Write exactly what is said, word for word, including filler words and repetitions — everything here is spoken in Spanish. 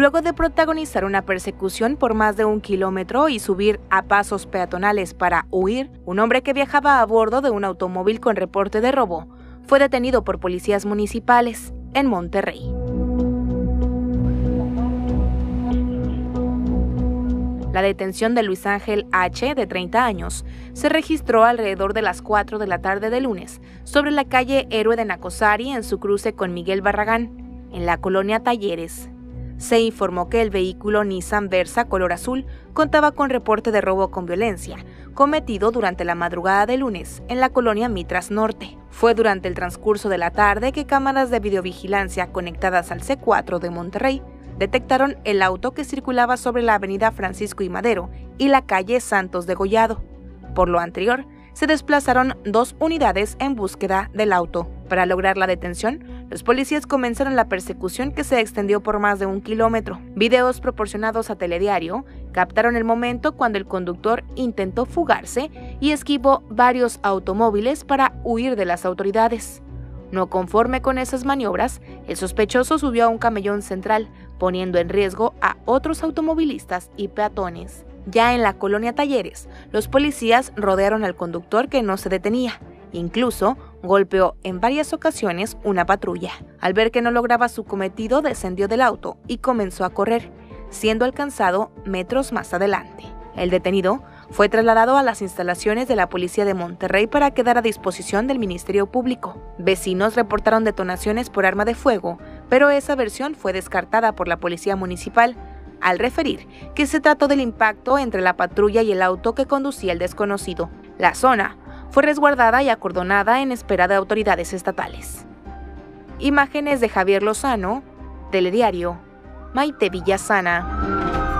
Luego de protagonizar una persecución por más de un kilómetro y subir a pasos peatonales para huir, un hombre que viajaba a bordo de un automóvil con reporte de robo fue detenido por policías municipales en Monterrey. La detención de Luis Ángel H., de treinta años, se registró alrededor de las cuatro de la tarde de lunes sobre la calle Héroe de Nacozari en su cruce con Miguel Barragán, en la colonia Talleres. Se informó que el vehículo Nissan Versa color azul contaba con reporte de robo con violencia, cometido durante la madrugada de lunes en la colonia Mitras Norte. Fue durante el transcurso de la tarde que cámaras de videovigilancia conectadas al C cuatro de Monterrey detectaron el auto que circulaba sobre la avenida Francisco I. Madero y la calle Santos Degollado. Por lo anterior, se desplazaron dos unidades en búsqueda del auto. Para lograr la detención, los policías comenzaron la persecución que se extendió por más de un kilómetro. Videos proporcionados a Telediario captaron el momento cuando el conductor intentó fugarse y esquivó varios automóviles para huir de las autoridades. No conforme con esas maniobras, el sospechoso subió a un camellón central, poniendo en riesgo a otros automovilistas y peatones. Ya en la colonia Talleres, los policías rodearon al conductor que no se detenía. Incluso golpeó en varias ocasiones una patrulla. Al ver que no lograba su cometido, descendió del auto y comenzó a correr, siendo alcanzado metros más adelante. El detenido fue trasladado a las instalaciones de la Policía de Monterrey para quedar a disposición del Ministerio Público. Vecinos reportaron detonaciones por arma de fuego, pero esa versión fue descartada por la Policía Municipal, al referir que se trató del impacto entre la patrulla y el auto que conducía el desconocido. La zona fue resguardada y acordonada en espera de autoridades estatales. Imágenes de Javier Lozano, Telediario, Maite Villazana.